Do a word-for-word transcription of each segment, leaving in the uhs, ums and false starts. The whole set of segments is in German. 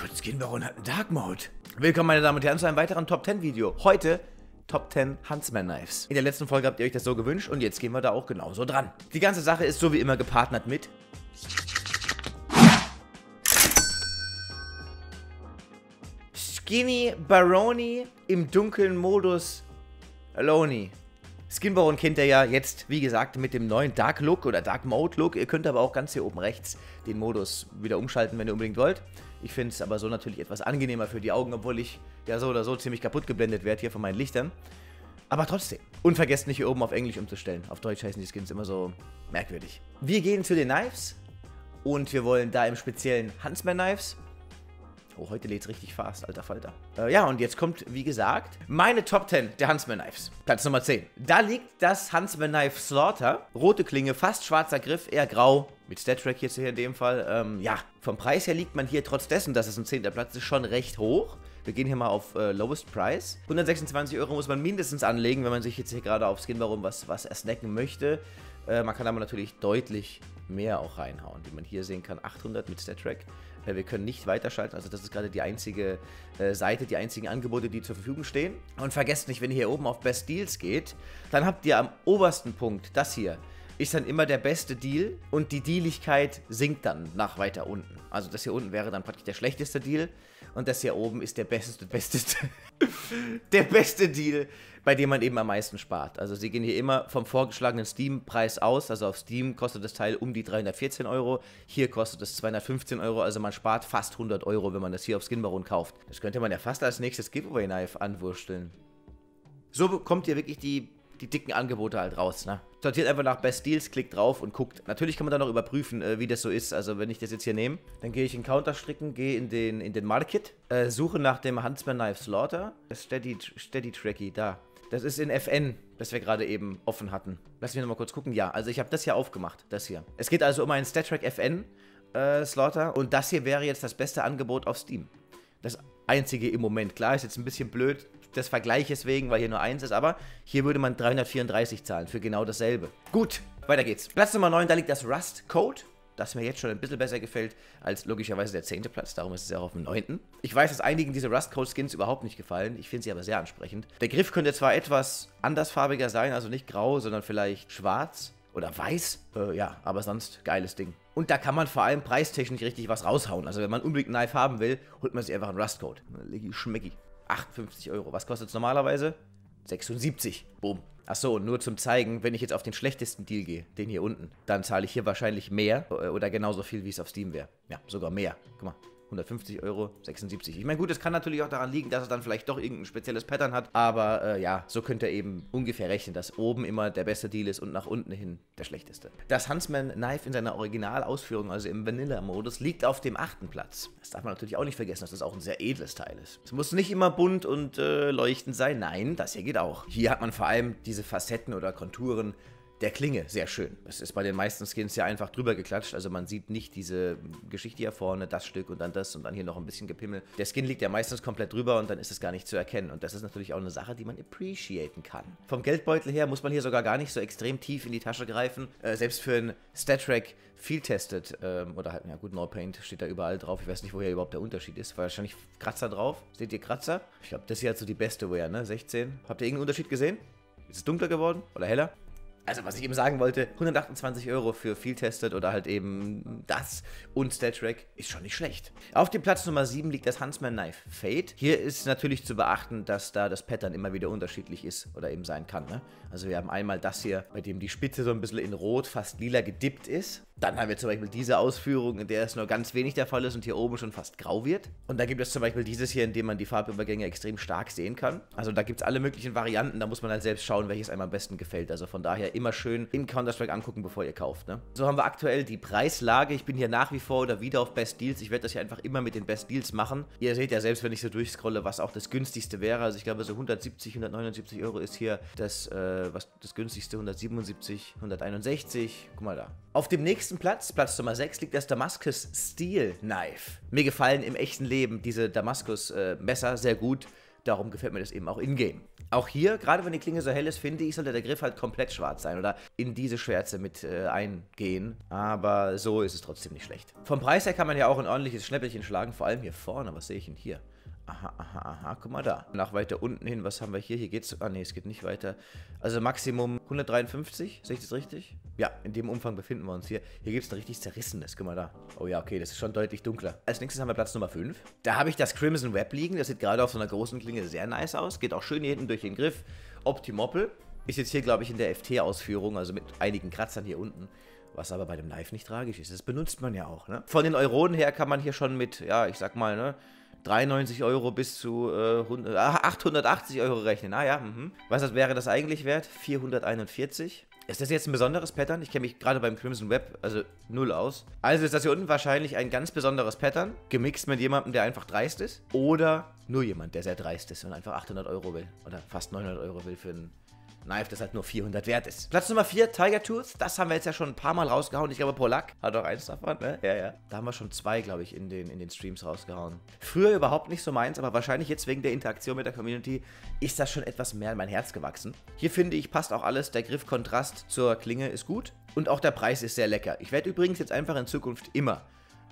Gott, SkinBaron hat einen Dark Mode. Willkommen, meine Damen und Herren, zu einem weiteren Top zehn Video. Heute Top zehn Huntsman Knives. In der letzten Folge habt ihr euch das so gewünscht und jetzt gehen wir da auch genauso dran. Die ganze Sache ist so wie immer gepartnert mit SkinBaron im dunklen Modus Alone. SkinBaron kennt ihr ja jetzt, wie gesagt, mit dem neuen Dark Look oder Dark Mode Look. Ihr könnt aber auch ganz hier oben rechts den Modus wieder umschalten, wenn ihr unbedingt wollt. Ich finde es aber so natürlich etwas angenehmer für die Augen, obwohl ich ja so oder so ziemlich kaputt geblendet werde hier von meinen Lichtern. Aber trotzdem. Und vergesst nicht, hier oben auf Englisch umzustellen. Auf Deutsch heißen die Skins immer so merkwürdig. Wir gehen zu den Knives und wir wollen da im speziellen Huntsman Knives. Oh, heute lädt's richtig fast, alter Falter. Äh, ja, und jetzt kommt, wie gesagt, meine Top zehn der Huntsman Knives. Platz Nummer zehn. Da liegt das Huntsman Knife Slaughter. Rote Klinge, fast schwarzer Griff, eher grau. Mit StatTrak hier in dem Fall. Ähm, ja, vom Preis her liegt man hier trotz dessen, dass es ein zehnter Platz ist, schon recht hoch. Wir gehen hier mal auf äh, Lowest Price. hundertsechsundzwanzig Euro muss man mindestens anlegen, wenn man sich jetzt hier gerade auf SkinBaron was, was ersnacken möchte. Äh, man kann aber natürlich deutlich mehr auch reinhauen. Wie man hier sehen kann, achthundert mit StatTrak. Äh, wir können nicht weiterschalten, also das ist gerade die einzige äh, Seite, die einzigen Angebote, die zur Verfügung stehen. Und vergesst nicht, wenn ihr hier oben auf Best Deals geht, dann habt ihr am obersten Punkt das hier. Ist dann immer der beste Deal und die Dealigkeit sinkt dann nach weiter unten. Also das hier unten wäre dann praktisch der schlechteste Deal und das hier oben ist der beste, beste, der beste Deal, bei dem man eben am meisten spart. Also sie gehen hier immer vom vorgeschlagenen Steam-Preis aus, also auf Steam kostet das Teil um die dreihundertvierzehn Euro, hier kostet es zweihundertfünfzehn Euro, also man spart fast hundert Euro, wenn man das hier auf SkinBaron kauft. Das könnte man ja fast als nächstes Giveaway-Knife anwursteln. So bekommt ihr wirklich die... die dicken Angebote halt raus, ne? Sortiert einfach nach Best Deals, klickt drauf und guckt. Natürlich kann man dann noch überprüfen, äh, wie das so ist. Also wenn ich das jetzt hier nehme, dann gehe ich in Counter-Stricken, gehe in den, in den Market, äh, suche nach dem Huntsman Knife Slaughter. Das Steady, Steady Tracky, da. Das ist in F N, das wir gerade eben offen hatten. Lass mich nochmal kurz gucken. Ja, also ich habe das hier aufgemacht, das hier. Es geht also um einen StatTrak F N äh, Slaughter und das hier wäre jetzt das beste Angebot auf Steam. Das einzige im Moment. Klar, ist jetzt ein bisschen blöd, das Vergleiches wegen, weil hier nur eins ist, aber hier würde man dreihundertvierunddreißig zahlen für genau dasselbe. Gut, weiter geht's. Platz Nummer neun, da liegt das Rust Code, das mir jetzt schon ein bisschen besser gefällt als logischerweise der zehnte Platz, darum ist es ja auch auf dem neunten. Ich weiß, dass einigen diese Rust Code Skins überhaupt nicht gefallen, ich finde sie aber sehr ansprechend. Der Griff könnte zwar etwas andersfarbiger sein, also nicht grau, sondern vielleicht schwarz oder weiß, äh, ja, aber sonst geiles Ding. Und da kann man vor allem preistechnisch richtig was raushauen, also wenn man unbedingt einen Knife haben will, holt man sich einfach einen Rust Code. Leggy schmecki. achtundfünfzig Euro. Was kostet es normalerweise? sechsundsiebzig. Boom. Achso, und nur zum Zeigen, wenn ich jetzt auf den schlechtesten Deal gehe, den hier unten, dann zahle ich hier wahrscheinlich mehr oder genauso viel, wie es auf Steam wäre. Ja, sogar mehr. Guck mal. hundertfünfzig Euro, sechsundsiebzig. Ich meine, gut, es kann natürlich auch daran liegen, dass es dann vielleicht doch irgendein spezielles Pattern hat, aber äh, ja, so könnt ihr eben ungefähr rechnen, dass oben immer der beste Deal ist und nach unten hin der schlechteste. Das Huntsman Knife in seiner Originalausführung, also im Vanilla-Modus, liegt auf dem achten Platz. Das darf man natürlich auch nicht vergessen, dass das auch ein sehr edles Teil ist. Es muss nicht immer bunt und äh, leuchtend sein, nein, das hier geht auch. Hier hat man vor allem diese Facetten oder Konturen der Klinge, sehr schön. Es ist bei den meisten Skins ja einfach drüber geklatscht, also man sieht nicht diese Geschichte hier vorne, das Stück und dann das und dann hier noch ein bisschen Gepimmel. Der Skin liegt ja meistens komplett drüber und dann ist es gar nicht zu erkennen und das ist natürlich auch eine Sache, die man appreciaten kann. Vom Geldbeutel her muss man hier sogar gar nicht so extrem tief in die Tasche greifen, äh, selbst für einen StatTrak Field Tested ähm, oder halt, ja gut, No Paint steht da überall drauf, ich weiß nicht, woher überhaupt der Unterschied ist, wahrscheinlich Kratzer drauf. Seht ihr Kratzer? Ich glaube, das hier hat so die beste Wear, ne? sechzehn. Habt ihr irgendeinen Unterschied gesehen? Ist es dunkler geworden oder heller? Also was ich eben sagen wollte, hundertachtundzwanzig Euro für viel testet oder halt eben das und StatTrak ist schon nicht schlecht. Auf dem Platz Nummer sieben liegt das Huntsman Knife Fade. Hier ist natürlich zu beachten, dass da das Pattern immer wieder unterschiedlich ist oder eben sein kann. Ne? Also wir haben einmal das hier, bei dem die Spitze so ein bisschen in rot, fast lila gedippt ist. Dann haben wir zum Beispiel diese Ausführung, in der es nur ganz wenig der Fall ist und hier oben schon fast grau wird. Und dann gibt es zum Beispiel dieses hier, in dem man die Farbübergänge extrem stark sehen kann. Also da gibt es alle möglichen Varianten, da muss man halt selbst schauen, welches einem am besten gefällt. Also von daher immer schön in Counter-Strike angucken, bevor ihr kauft. Ne? So haben wir aktuell die Preislage. Ich bin hier nach wie vor oder wieder auf Best Deals. Ich werde das hier einfach immer mit den Best Deals machen. Ihr seht ja selbst, wenn ich so durchscrolle, was auch das günstigste wäre. Also ich glaube so hundertsiebzig, hundertneunundsiebzig Euro ist hier das, äh, was, das günstigste, hundertsiebenundsiebzig, hunderteinundsechzig. Guck mal da. Auf dem nächsten Platz, Platz Nummer sechs, liegt das Damaskus Steel Knife. Mir gefallen im echten Leben diese Damaskus äh, Messer sehr gut. Darum gefällt mir das eben auch in-game. Auch hier, gerade wenn die Klinge so hell ist, finde ich, sollte der Griff halt komplett schwarz sein oder in diese Schwärze mit äh, eingehen. Aber so ist es trotzdem nicht schlecht. Vom Preis her kann man ja auch ein ordentliches Schnäppelchen schlagen, vor allem hier vorne. Was sehe ich denn hier? Aha, aha, aha, guck mal da. Nach weiter unten hin, was haben wir hier? Hier geht's, ah ne, es geht nicht weiter. Also Maximum hundertdreiundfünfzig, sehe ich das richtig? Ja, in dem Umfang befinden wir uns hier. Hier gibt es ein richtig zerrissenes, guck mal da. Oh ja, okay, das ist schon deutlich dunkler. Als nächstes haben wir Platz Nummer fünf. Da habe ich das Crimson Web liegen, das sieht gerade auf so einer großen Klinge sehr nice aus. Geht auch schön hier hinten durch den Griff. Optimoppel. Ist jetzt hier, glaube ich, in der F T-Ausführung, also mit einigen Kratzern hier unten. Was aber bei dem Knife nicht tragisch ist, das benutzt man ja auch, ne? Von den Euronen her kann man hier schon mit, ja, ich sag mal, ne, dreiundneunzig Euro bis zu äh, achthundertachtzig Euro rechnen. Ah ja, mhm. Was das wäre das eigentlich wert? vierhunderteinundvierzig. Ist das jetzt ein besonderes Pattern? Ich kenne mich gerade beim Crimson Web, also null aus. Also ist das hier unten wahrscheinlich ein ganz besonderes Pattern, gemixt mit jemandem, der einfach dreist ist. Oder nur jemand, der sehr dreist ist und einfach achthundert Euro will. Oder fast neunhundert Euro will für einen Knife, das halt nur vierhundert wert ist. Platz Nummer vier, Tiger Tooth. Das haben wir jetzt ja schon ein paar Mal rausgehauen. Ich glaube, Polak hat auch eins davon, ne? Ja, ja. Da haben wir schon zwei, glaube ich, in den, in den Streams rausgehauen. Früher überhaupt nicht so meins, aber wahrscheinlich jetzt wegen der Interaktion mit der Community ist das schon etwas mehr in mein Herz gewachsen. Hier finde ich, passt auch alles. Der Griffkontrast zur Klinge ist gut und auch der Preis ist sehr lecker. Ich werde übrigens jetzt einfach in Zukunft immer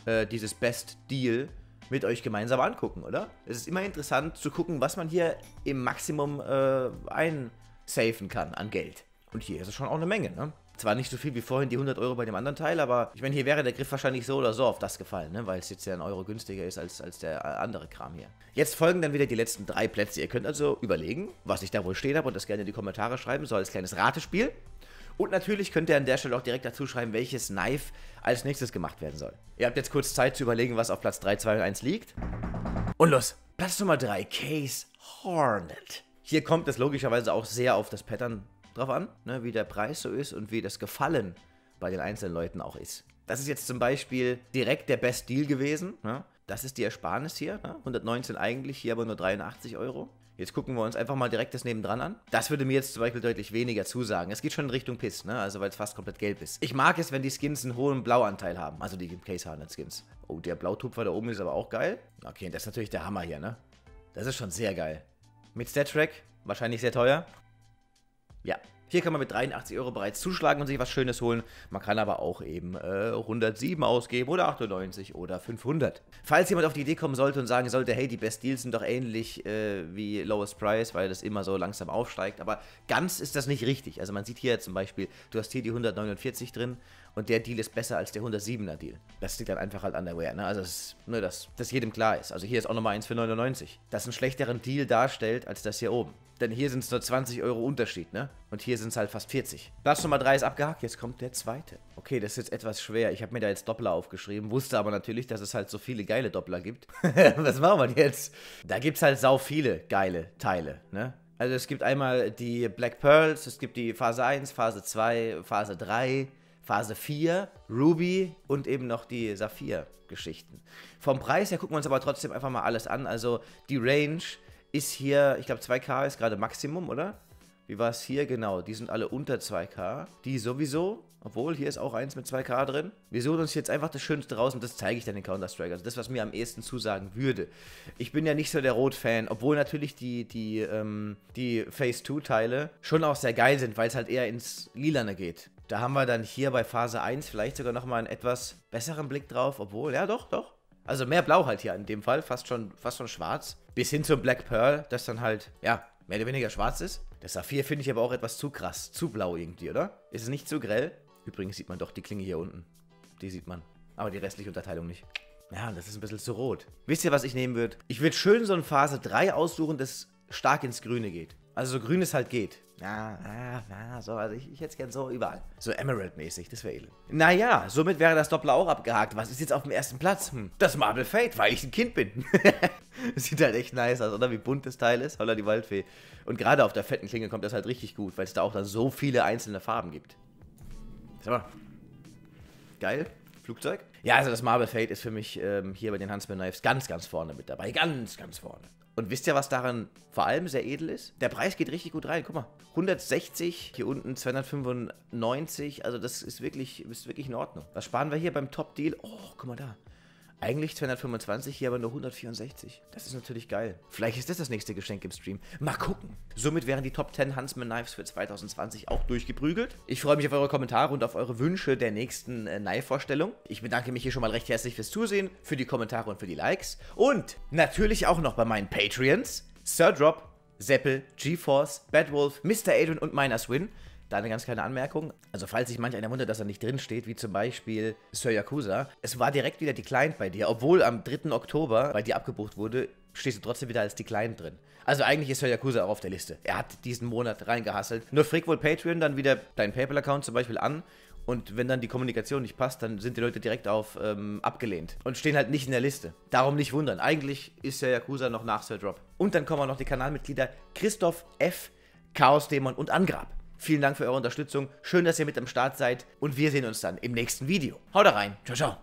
äh, dieses Best Deal mit euch gemeinsam angucken, oder? Es ist immer interessant zu gucken, was man hier im Maximum äh, ein... safen kann an Geld. Und hier ist es schon auch eine Menge, ne? Zwar nicht so viel wie vorhin die hundert Euro bei dem anderen Teil, aber ich meine, hier wäre der Griff wahrscheinlich so oder so auf das gefallen, ne? Weil es jetzt ja ein Euro günstiger ist als, als der andere Kram hier. Jetzt folgen dann wieder die letzten drei Plätze. Ihr könnt also überlegen, was ich da wohl stehen habe und das gerne in die Kommentare schreiben, so als kleines Ratespiel. Und natürlich könnt ihr an der Stelle auch direkt dazu schreiben, welches Knife als nächstes gemacht werden soll. Ihr habt jetzt kurz Zeit zu überlegen, was auf Platz drei, zwei und eins liegt. Und los! Platz Nummer drei, Case Hornet. Hier kommt es logischerweise auch sehr auf das Pattern drauf an, ne, wie der Preis so ist und wie das Gefallen bei den einzelnen Leuten auch ist. Das ist jetzt zum Beispiel direkt der Best Deal gewesen. Ne? Das ist die Ersparnis hier, ne? hundertneunzehn eigentlich, hier aber nur dreiundachtzig Euro. Jetzt gucken wir uns einfach mal direkt das nebendran an. Das würde mir jetzt zum Beispiel deutlich weniger zusagen. Es geht schon in Richtung Piss, ne? Also weil es fast komplett gelb ist. Ich mag es, wenn die Skins einen hohen Blauanteil haben, also die Case Hardened Skins. Oh, der Blautupfer da oben ist aber auch geil. Okay, das ist natürlich der Hammer hier, ne? Das ist schon sehr geil. Mit StatTrak, wahrscheinlich sehr teuer. Ja, hier kann man mit dreiundachtzig Euro bereits zuschlagen und sich was Schönes holen. Man kann aber auch eben äh, hundertsieben ausgeben oder achtundneunzig oder fünfhundert. Falls jemand auf die Idee kommen sollte und sagen sollte, hey, die Best Deals sind doch ähnlich äh, wie Lowest Price, weil das immer so langsam aufsteigt. Aber ganz ist das nicht richtig. Also man sieht hier zum Beispiel, du hast hier die hundertneunundvierzig drin und der Deal ist besser als der hundertsiebener Deal. Das liegt dann einfach halt an der Ware, ne? Also das, ne, dass das jedem klar ist. Also hier ist auch nochmal eins für neunundneunzig. Das einen schlechteren Deal darstellt als das hier oben. Denn hier sind es nur zwanzig Euro Unterschied, ne? Und hier sind es halt fast vierzig. Platz Nummer drei ist abgehakt, jetzt kommt der zweite. Okay, das ist jetzt etwas schwer. Ich habe mir da jetzt Doppler aufgeschrieben, wusste aber natürlich, dass es halt so viele geile Doppler gibt. Was machen wir denn jetzt? Da gibt es halt sau viele geile Teile, ne? Also es gibt einmal die Black Pearls, es gibt die Phase eins, Phase zwei, Phase drei, Phase vier, Ruby und eben noch die Saphir-Geschichten. Vom Preis her gucken wir uns aber trotzdem einfach mal alles an. Also die Range ist hier, ich glaube zwei K ist gerade Maximum, oder? Wie war es hier? Genau, die sind alle unter zwei K. Die sowieso, obwohl hier ist auch eins mit zwei K drin. Wir suchen uns jetzt einfach das Schönste raus und das zeige ich dann in Counter-Strike. Also das, was mir am ehesten zusagen würde. Ich bin ja nicht so der Rot-Fan, obwohl natürlich die, die, ähm, die Phase zwei Teile schon auch sehr geil sind, weil es halt eher ins Lilane geht. Da haben wir dann hier bei Phase eins vielleicht sogar nochmal einen etwas besseren Blick drauf, obwohl, ja doch, doch. Also mehr Blau halt hier in dem Fall, fast schon, fast schon schwarz. Bis hin zum Black Pearl, das dann halt, ja, mehr oder weniger schwarz ist. Das Saphir finde ich aber auch etwas zu krass, zu blau irgendwie, oder? Ist es nicht zu grell? Übrigens sieht man doch die Klinge hier unten. Die sieht man. Aber die restliche Unterteilung nicht. Ja, das ist ein bisschen zu rot. Wisst ihr, was ich nehmen würde? Ich würde schön so eine Phase drei aussuchen, das stark ins Grüne geht. Also so grün es halt geht. Na, na, na, so, also ich, ich hätte es gern so überall. So Emerald-mäßig, das wäre edel. Naja, somit wäre das Doppler auch abgehakt. Was ist jetzt auf dem ersten Platz? Hm, das Marble Fade, weil ich ein Kind bin. Sieht halt echt nice aus, oder? Wie bunt das Teil ist. Holla die Waldfee. Und gerade auf der fetten Klinge kommt das halt richtig gut, weil es da auch dann so viele einzelne Farben gibt. Sag mal. Geil. Flugzeug. Ja, also das Marble Fade ist für mich ähm, hier bei den Huntsman Knives ganz, ganz vorne mit dabei. Ganz, ganz vorne. Und wisst ihr, was daran vor allem sehr edel ist? Der Preis geht richtig gut rein, guck mal. hundertsechzig, hier unten zweihundertfünfundneunzig, also das ist wirklich, ist wirklich in Ordnung. Was sparen wir hier beim Top-Deal? Oh, guck mal da. Eigentlich zweihundertfünfundzwanzig, hier aber nur hundertvierundsechzig. Das ist natürlich geil. Vielleicht ist das das nächste Geschenk im Stream. Mal gucken. Somit wären die Top zehn Huntsman Knives für zwanzig zwanzig auch durchgeprügelt. Ich freue mich auf eure Kommentare und auf eure Wünsche der nächsten äh, Knife-Vorstellung. Ich bedanke mich hier schon mal recht herzlich fürs Zusehen, für die Kommentare und für die Likes. Und natürlich auch noch bei meinen Patreons. SirDrop, Seppel, GeForce, Badwolf, Mister Adrian und Minerswin. Da eine ganz kleine Anmerkung. Also falls sich manch einer wundert, dass er nicht drin steht, wie zum Beispiel Sir Yakuza. Es war direkt wieder Declined bei dir, obwohl am dritten Oktober bei dir abgebucht wurde, stehst du trotzdem wieder als Declined drin. Also eigentlich ist Sir Yakuza auch auf der Liste. Er hat diesen Monat reingehasselt. Nur frag wohl Patreon dann wieder deinen PayPal-Account zum Beispiel an. Und wenn dann die Kommunikation nicht passt, dann sind die Leute direkt auf ähm, abgelehnt und stehen halt nicht in der Liste. Darum nicht wundern. Eigentlich ist der Yakuza noch nach SirDrop. Und dann kommen auch noch die Kanalmitglieder Christoph F., Chaosdämon und Angrab. Vielen Dank für eure Unterstützung. Schön, dass ihr mit am Start seid. Und wir sehen uns dann im nächsten Video. Haut rein. Ciao, ciao.